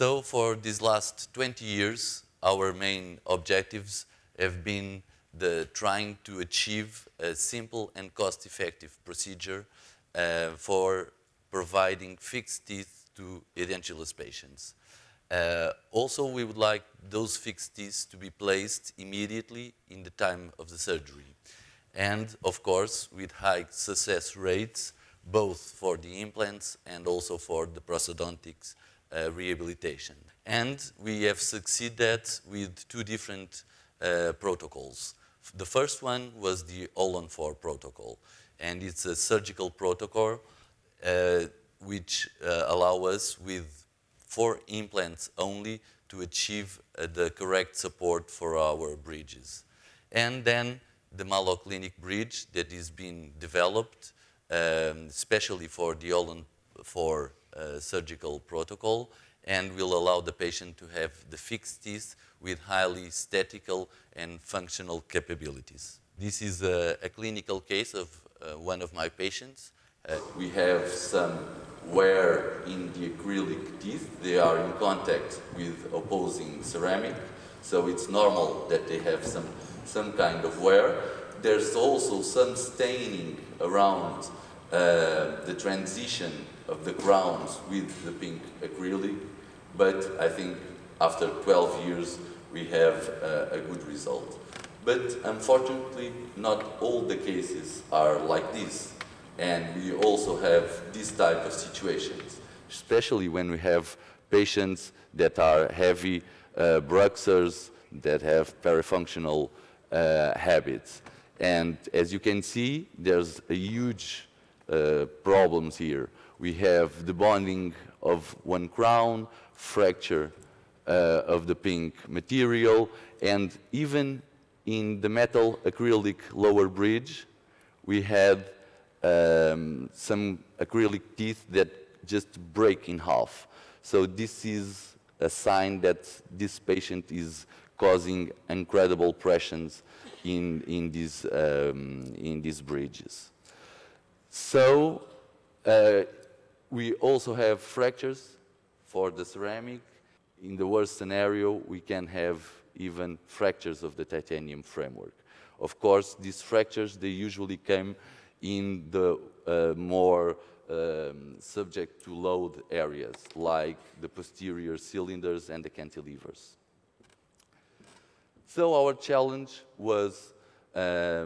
So for these last 20 years, our main objectives have been trying to achieve a simple and cost-effective procedure for providing fixed teeth to edentulous patients. Also, we would like those fixed teeth to be placed immediately in the time of the surgery. And, of course, with high success rates, both for the implants and also for the prosthodontics rehabilitation. And we have succeeded with two different protocols. The first one was the All-on-4 protocol, and it's a surgical protocol which allow us with 4 implants only to achieve the correct support for our bridges. And then the Malo Clinic bridge that is being developed especially for the All-on-4 surgical protocol, and will allow the patient to have the fixed teeth with highly aesthetical and functional capabilities. This is a clinical case of one of my patients. We have some wear in the acrylic teeth. They are in contact with opposing ceramic, so it's normal that they have some kind of wear. There's also some staining around the transition of the crowns with the pink acrylic, but I think after 12 years we have a good result. But unfortunately, not all the cases are like this, and we also have these type of situations, especially when we have patients that are heavy bruxers, that have parafunctional habits. And as you can see, there's a huge problems here. We have the bonding of one crown, fracture of the pink material, and even in the metal acrylic lower bridge, we had some acrylic teeth that just break in half. So this is a sign that this patient is causing incredible pressures in these bridges. So we also have fractures for the ceramic. In the worst scenario, we can have even fractures of the titanium framework. Of course, these fractures, they usually come in the more subject to load areas, like the posterior cylinders and the cantilevers. So our challenge was to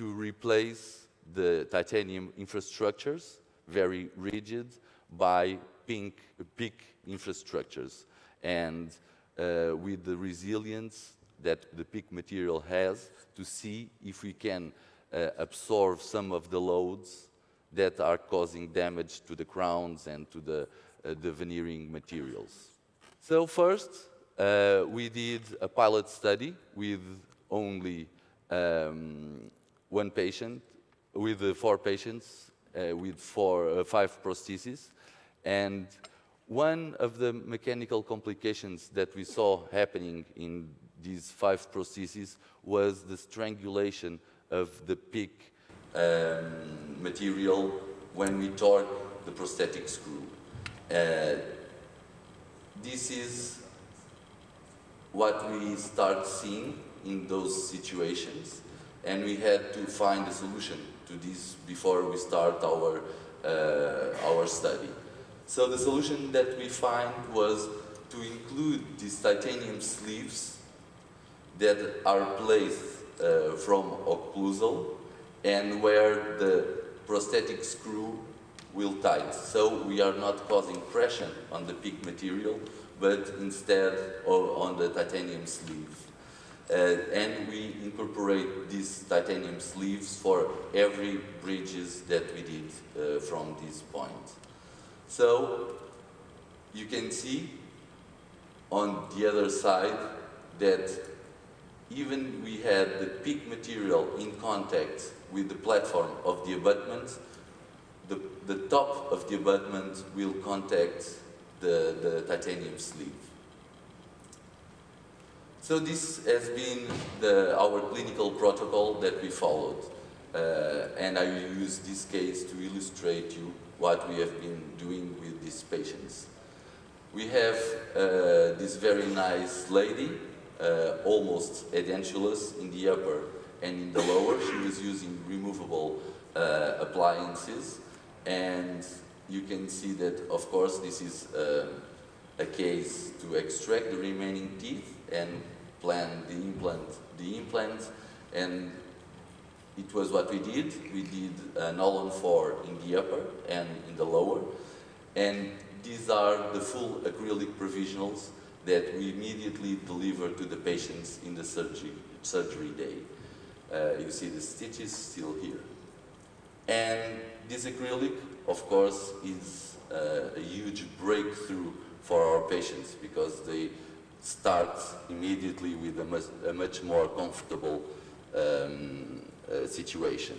replace the titanium infrastructures, very rigid, by PEEK infrastructures. And with the resilience that the PEEK material has, to see if we can absorb some of the loads that are causing damage to the crowns and to the veneering materials. So first, we did a pilot study with only one patient, with 4 patients, with 5 prostheses. And one of the mechanical complications that we saw happening in these 5 prostheses was the strangulation of the PEEK material when we torque the prosthetic screw. This is what we start seeing in those situations, and we had to find a solution to this before we start our study. So the solution that we find was to include these titanium sleeves that are placed from occlusal and where the prosthetic screw will tighten. So we are not causing pressure on the PEEK material, but instead on the titanium sleeve. And we incorporate these titanium sleeves for every bridges that we did from this point. So you can see on the other side that even we had the PEEK material in contact with the platform of the abutment, the top of the abutment will contact the titanium sleeve. So this has been our clinical protocol that we followed, and I will use this case to illustrate you what we have been doing with these patients. We have this very nice lady, almost edentulous in the upper and in the lower. She was using removable appliances, and you can see that, of course, this is a case to extract the remaining teeth and plan the implant, and it was what we did. We did an All-on-4 in the upper and in the lower, and these are the full acrylic provisionals that we immediately deliver to the patients in the surgery day. You see the stitches still here. And this acrylic, of course, is a huge breakthrough for our patients, because they start immediately with a much more comfortable situation.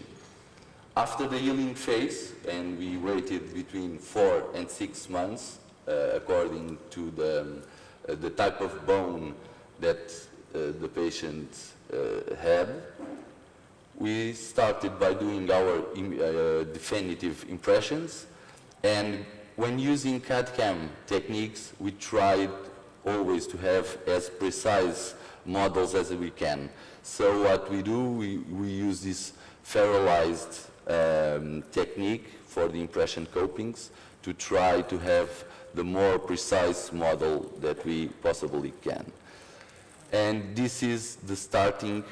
After the healing phase, and we waited between 4 and 6 months according to the type of bone that the patient had, we started by doing our definitive impressions, and when using CAD/CAM techniques, we tried always to have as precise models as we can. So what we do, we use this ferralized technique for the impression copings to try to have the more precise model that we possibly can. And this is the starting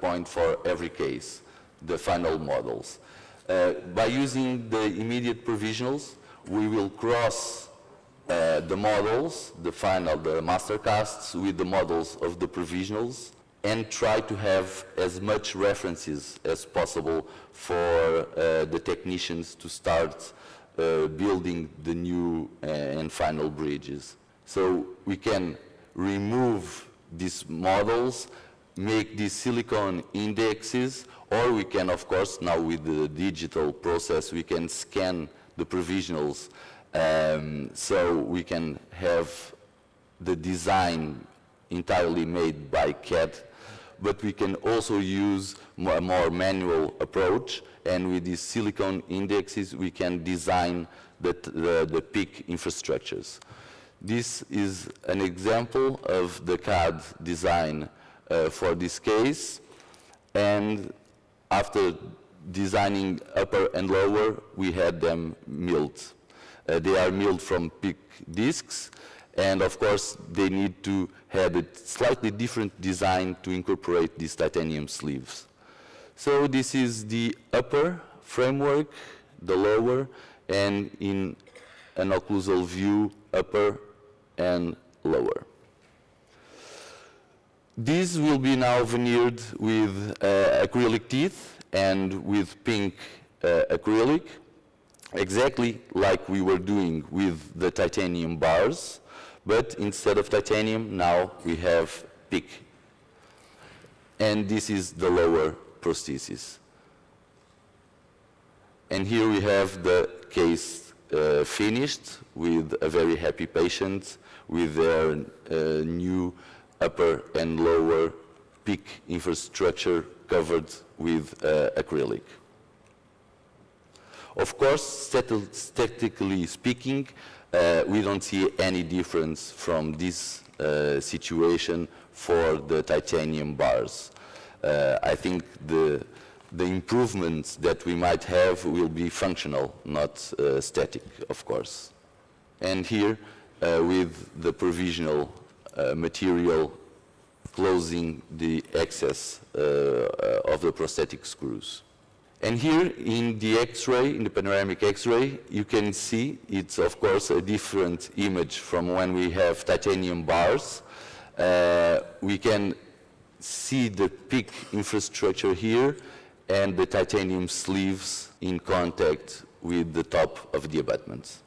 point for every case, the final models. By using the immediate provisionals, we will cross the models, the master casts, with the models of the provisionals, and try to have as much references as possible for the technicians to start building the new and final bridges. So we can remove these models, make these silicone indexes, or we can, of course, now with the digital process, we can scan the provisionals, so we can have the design entirely made by CAD, but we can also use a more manual approach, and with these silicone indexes, we can design the PEEK infrastructures. This is an example of the CAD design for this case, and after designing upper and lower, we had them milled. They are milled from PEEK discs, and of course they need to have a slightly different design to incorporate these titanium sleeves. So this is the upper framework, the lower, and in an occlusal view, upper and lower. These will be now veneered with acrylic teeth and with pink acrylic, exactly like we were doing with the titanium bars, but instead of titanium, now we have PEEK. And this is the lower prosthesis. And here we have the case finished with a very happy patient with their new upper and lower PEEK infrastructure covered with acrylic. Of course, statistically speaking, we don't see any difference from this situation for the titanium bars. I think the improvements that we might have will be functional, not static, of course. And here, with the provisional material closing the excess of the prosthetic screws. And here in the X-ray, in the panoramic X-ray, you can see it's, of course, a different image from when we have titanium bars. We can see the PEEK infrastructure here and the titanium sleeves in contact with the top of the abutments.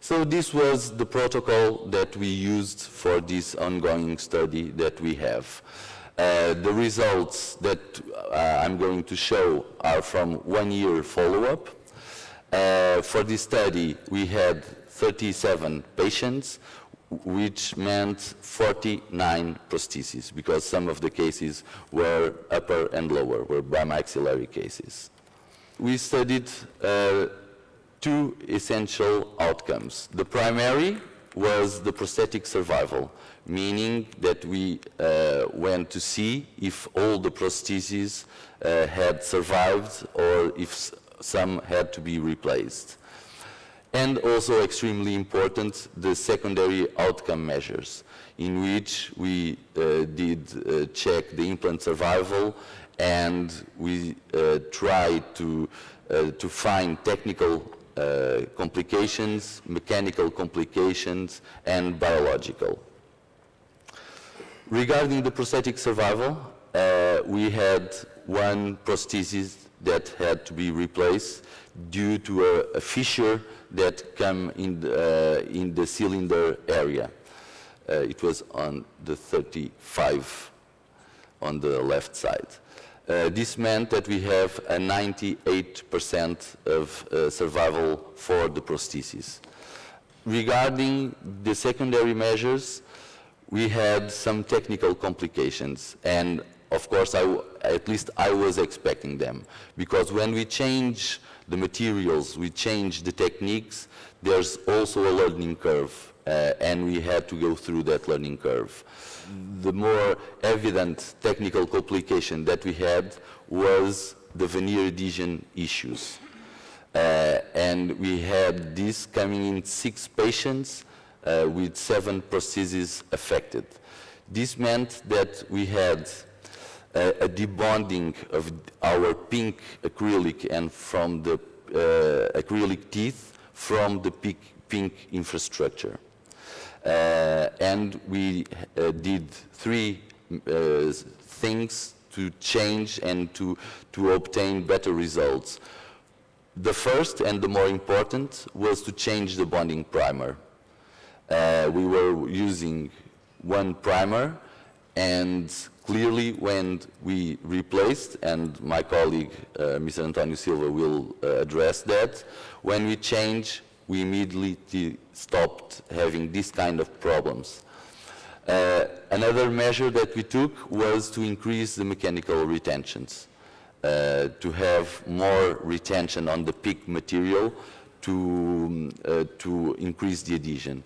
So this was the protocol that we used for this ongoing study that we have. The results that I'm going to show are from 1 year follow-up. For this study, we had 37 patients, which meant 49 prostheses, because some of the cases were upper and lower, were bimaxillary cases. We studied two essential outcomes. The primary was the prosthetic survival, meaning that we went to see if all the prostheses had survived or if some had to be replaced. And also extremely important, the secondary outcome measures, in which we did check the implant survival, and we tried to find technical complications, mechanical complications, and biological. Regarding the prosthetic survival, we had one prosthesis that had to be replaced due to a fissure that came in the cylinder area. It was on the 35 on the left side. This meant that we have a 98% of survival for the prosthesis. Regarding the secondary measures, we had some technical complications, and of course, at least I was expecting them, because when we change the materials, we change the techniques, there's also a learning curve, and we had to go through that learning curve. The more evident technical complication that we had was the veneer adhesion issues. And we had this coming in 6 patients with 7 prostheses affected. This meant that we had a debonding of our pink acrylic and from the acrylic teeth from the pink infrastructure. And we did 3 things to change and to obtain better results. The first and the more important was to change the bonding primer. We were using one primer, and clearly, when we replaced, and my colleague, Mr. Antonio Silva, will address that, when we changed, we immediately stopped having this kind of problems. Another measure that we took was to increase the mechanical retentions, to have more retention on the PEEK material to increase the adhesion.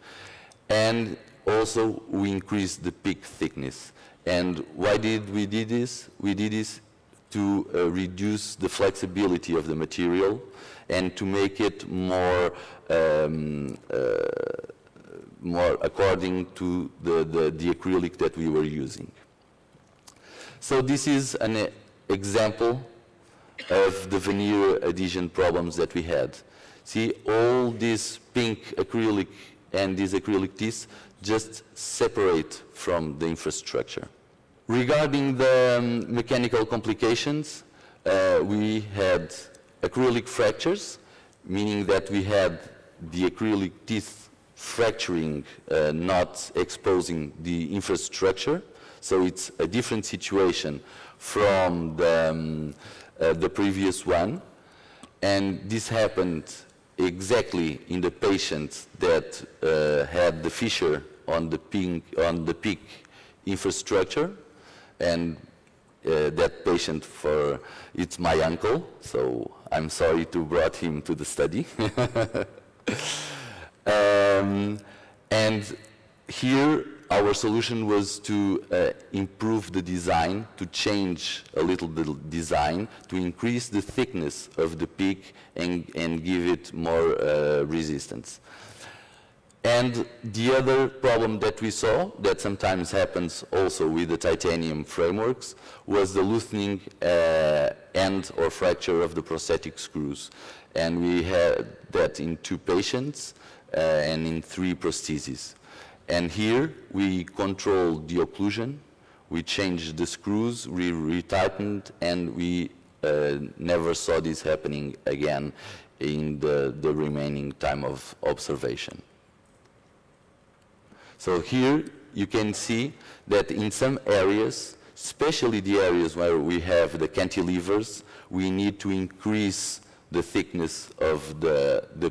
And also, we increased the PEEK thickness. And why did we do this? We did this to reduce the flexibility of the material and to make it more, more according to the acrylic that we were using. So this is an example of the veneer adhesion problems that we had. See, all this pink acrylic and these acrylic teeth just separate from the infrastructure. Regarding the mechanical complications, we had acrylic fractures, meaning that we had the acrylic teeth fracturing, not exposing the infrastructure. So it's a different situation from the previous one. And this happened exactly in the patient that had the fissure on the PEEK infrastructure, and that patient, for it's my uncle, so I'm sorry to brought him to the study. And here our solution was to improve the design, to change a little bit the design, to increase the thickness of the PEEK and give it more resistance. And the other problem that we saw, that sometimes happens also with the titanium frameworks, was the loosening end or fracture of the prosthetic screws. And we had that in 2 patients and in 3 prostheses. And here we controlled the occlusion, we changed the screws, we retightened, and we never saw this happening again in the remaining time of observation. So here you can see that in some areas, especially the areas where we have the cantilevers, we need to increase the thickness of the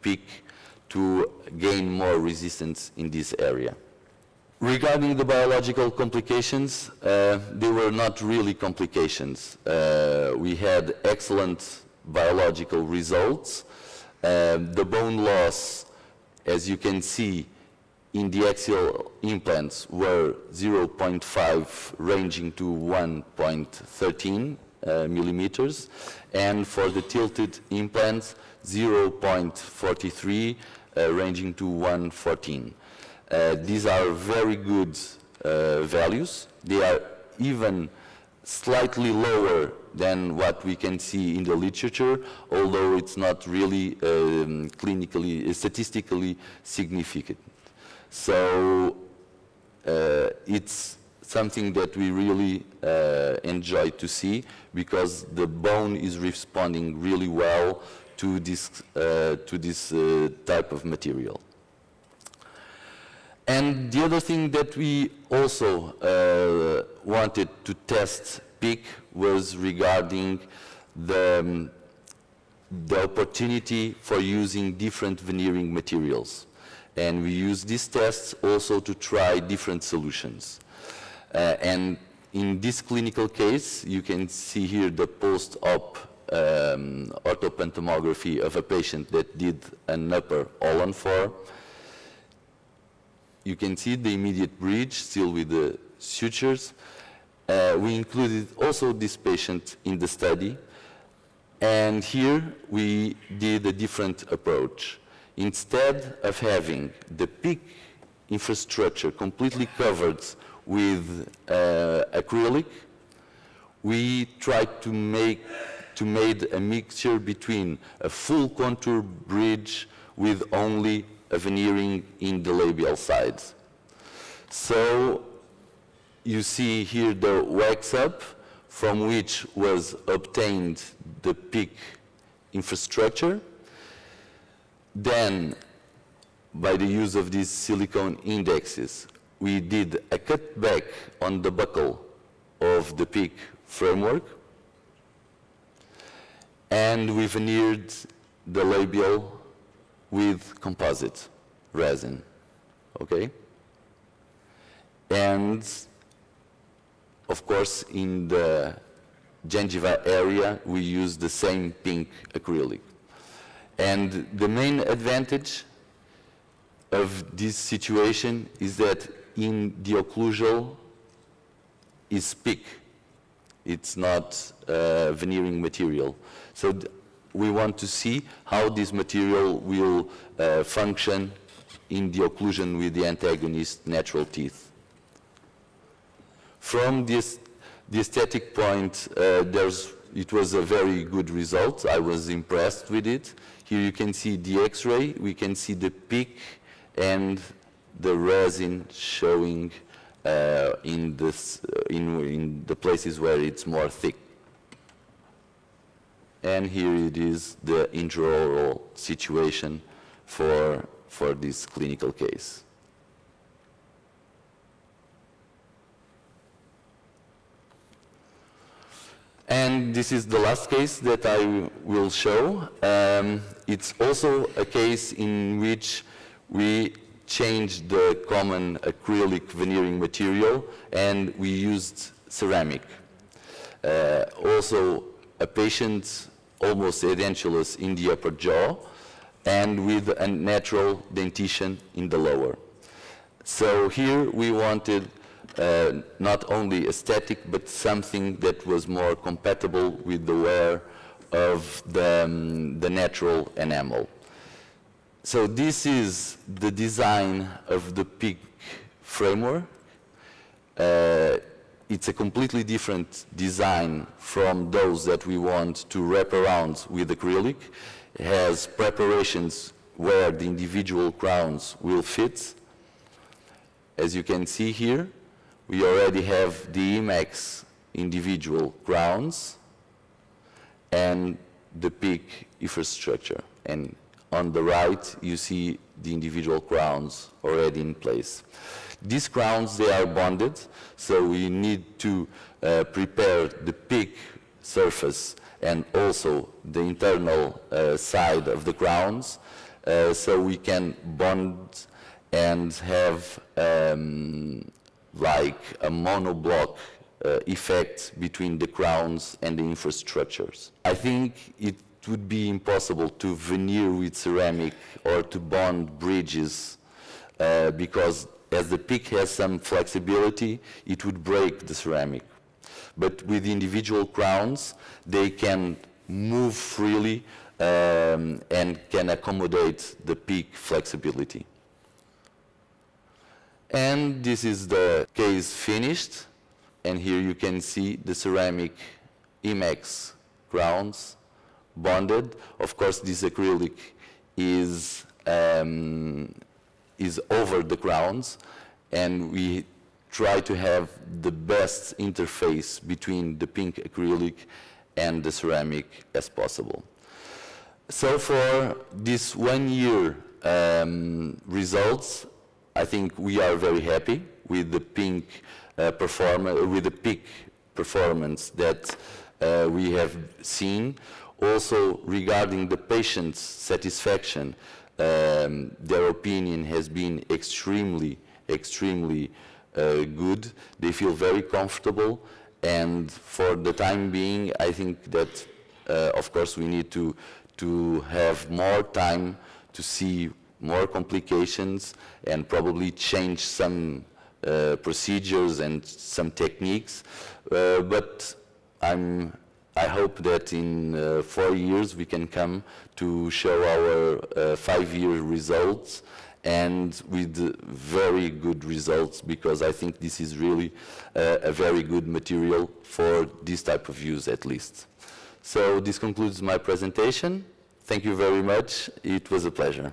PEEK to gain more resistance in this area. Regarding the biological complications, they were not really complications. We had excellent biological results. The bone loss, as you can see, in the axial implants were 0.5 ranging to 1.13 millimeters, and for the tilted implants 0.43 ranging to 1.14. These are very good values. They are even slightly lower than what we can see in the literature, although it's not really clinically, statistically significant. So it's something that we really enjoy to see, because the bone is responding really well to this type of material. And the other thing that we also wanted to test PEEK was regarding the opportunity for using different veneering materials. And we use these tests also to try different solutions. And in this clinical case, you can see here the post-op orthopantomography of a patient that did an upper All-on-4. You can see the immediate bridge, still with the sutures. We included also this patient in the study. And here we did a different approach. Instead of having the PEEK infrastructure completely covered with acrylic, we tried to made a mixture between a full contour bridge with only a veneering in the labial sides. So you see here the wax up, from which was obtained the PEEK infrastructure. Then, by the use of these silicone indexes, we did a cutback on the buckle of the PEEK framework, and we veneered the labial with composite resin, okay? And, of course, in the gingiva area, we used the same pink acrylic. And the main advantage of this situation is that in the occlusal is PEEK. It's not veneering material. So we want to see how this material will function in the occlusion with the antagonist natural teeth. From this, the aesthetic point, it was a very good result. I was impressed with it. Here you can see the X-ray, we can see the PEEK and the resin showing in the places where it's more thick. And here it is, the intraoral situation for this clinical case. And this is the last case that I will show. It's also a case in which we changed the common acrylic veneering material and we used ceramic. Also, a patient almost edentulous in the upper jaw and with a natural dentition in the lower. So here we wanted not only aesthetic, but something that was more compatible with the wear of the natural enamel. So this is the design of the PEEK framework. It's a completely different design from those that we want to wrap around with acrylic. It has preparations where the individual crowns will fit. As you can see here, we already have the EMAX individual crowns and the PEEK infrastructure. And on the right, you see the individual crowns already in place. These crowns, they are bonded, so we need to prepare the PEEK surface and also the internal side of the crowns so we can bond and have like a monoblock effect between the crowns and the infrastructures. I think it would be impossible to veneer with ceramic or to bond bridges because as the PEEK has some flexibility, it would break the ceramic. But with individual crowns, they can move freely and can accommodate the PEEK flexibility. And this is the case finished. And here you can see the ceramic EMAX crowns bonded. Of course, this acrylic is over the crowns, and we try to have the best interface between the pink acrylic and the ceramic as possible. So for this 1 year results, I think we are very happy with the PEEK performance that we have seen. Also, regarding the patient's satisfaction, their opinion has been extremely good. They feel very comfortable, and for the time being, I think that, of course, we need to have more time to see more complications and probably change some procedures and some techniques. But I hope that in 4 years we can come to show our 5-year results, and with very good results, because I think this is really a very good material for this type of use, at least. So this concludes my presentation. Thank you very much. It was a pleasure.